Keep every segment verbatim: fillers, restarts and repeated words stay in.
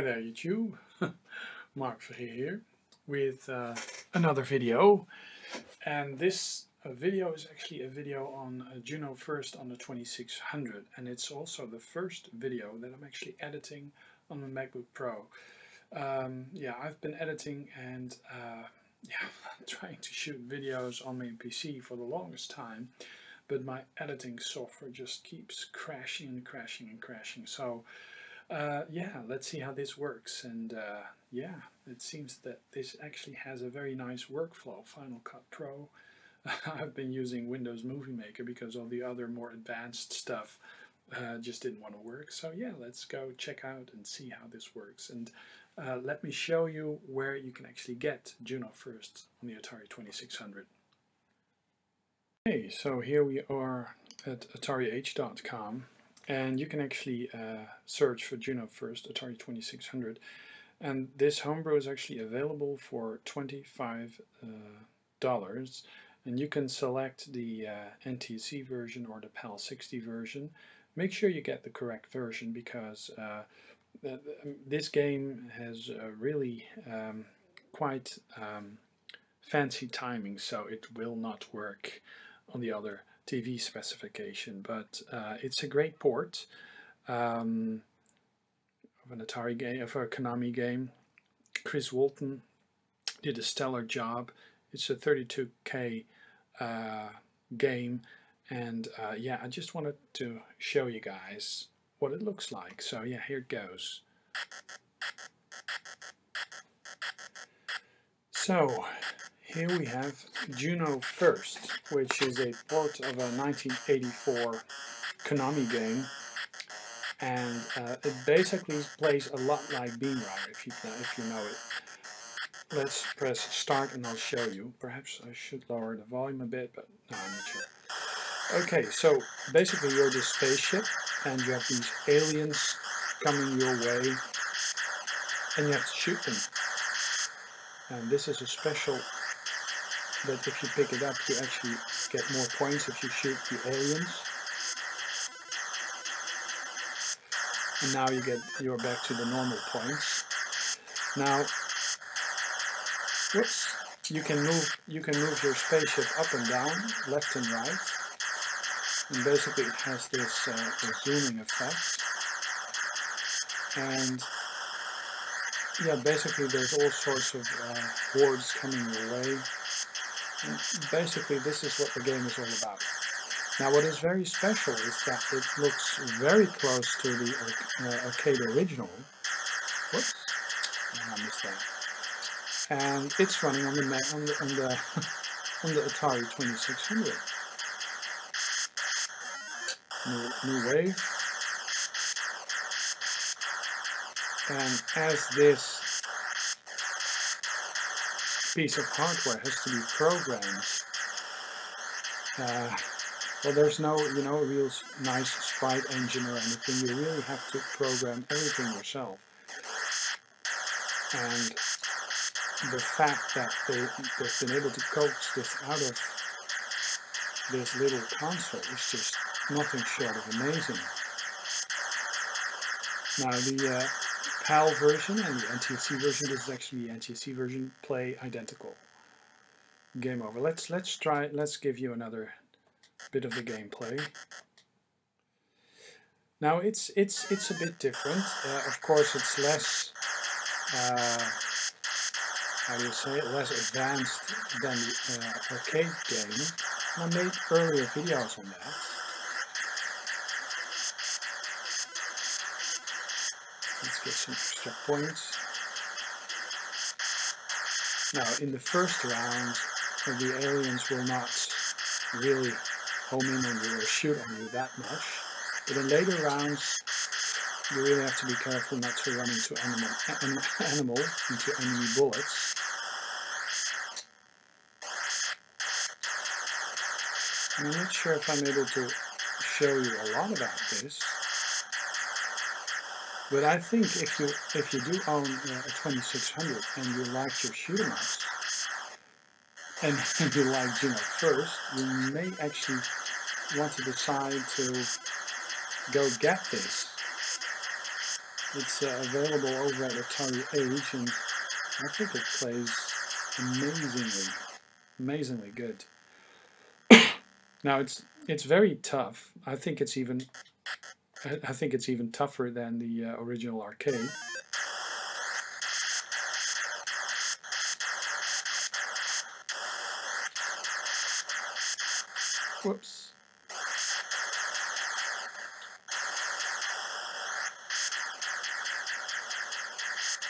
Hi there YouTube, Mark Vergier here with uh, another video, and this uh, video is actually a video on uh, Juno First on the twenty-six hundred, and it's also the first video that I'm actually editing on the MacBook Pro. Um, yeah, I've been editing and uh, yeah, trying to shoot videos on my P C for the longest time, but my editing software just keeps crashing and crashing and crashing. So Uh, yeah, let's see how this works. And uh, yeah, it seems that this actually has a very nice workflow. Final Cut Pro. I've been using Windows Movie Maker because all the other more advanced stuff uh, just didn't want to work. So yeah, let's go check out and see how this works. And uh, let me show you where you can actually get Juno First on the Atari twenty-six hundred. Okay, so here we are at atari age dot com. And you can actually uh, search for Juno First Atari twenty-six hundred, and this homebrew is actually available for twenty-five dollars, uh, and you can select the uh, N T S C version or the PAL sixty version. Make sure you get the correct version, because uh, th this game has uh, really um, quite um, fancy timing, so it will not work on the other T V specification, but uh, it's a great port um, of an Atari game, of a Konami game. Chris Walton did a stellar job. It's a thirty-two K uh, game, and uh, yeah, I just wanted to show you guys what it looks like. So yeah, here it goes. So here we have Juno First, which is a port of a nineteen eighty-four Konami game, and uh, it basically plays a lot like Beam Rider, if you, if you know it. Let's press start and I'll show you. Perhaps I should lower the volume a bit, but no, I'm not sure. Okay, so basically you're the spaceship, and you have these aliens coming your way, and you have to shoot them. And this is a special, that if you pick it up you actually get more points if you shoot the aliens. And now you get, you're back to the normal points. Now, whoops, you can move you can move your spaceship up and down, left and right. And basically it has this, uh, this zooming effect. And yeah, basically there's all sorts of uh, hordes coming your way. And basically this is what the game is all about. Now what is very special is that it looks very close to the uh, arcade original. Whoops, oh, I missed that. And it's running on the on the, on the, on the Atari twenty-six hundred. New, new wave. And as this piece of hardware has to be programmed, uh, well, there's no, you know, real nice sprite engine or anything. You really have to program everything yourself. And the fact that they, they've been able to coax this out of this little console is just nothing short of amazing. Now the uh, PAL version and the N T S C version, this is actually the N T S C version, play identical. Game over. Let's let's try let's give you another bit of the gameplay. Now it's it's it's a bit different. Uh, of course it's less uh, how do you say it, less advanced than the uh, arcade game. I made earlier videos on that. Let's get some extra points. Now, in the first round, the aliens will not really home in on you or shoot on you that much. But in later rounds, you really have to be careful not to run into animal, an, animal into enemy bullets. And I'm not sure if I'm able to show you a lot about this. But I think if you if you do own uh, a twenty-six hundred and you like your shoot 'em ups, and if you like Juno First, you may actually want to decide to go get this. It's uh, available over at Atari Age, and I think it plays amazingly, amazingly good. Now it's it's very tough. I think it's even I think it's even tougher than the uh, original arcade. Whoops.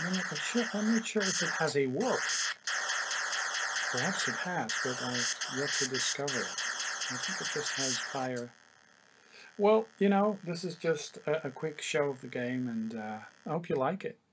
I'm not sure, I'm not sure if it has a warp. Perhaps it has, but I've yet to discover it. I think it just has higher... Well, you know, this is just a, a quick show of the game, and uh, I hope you like it.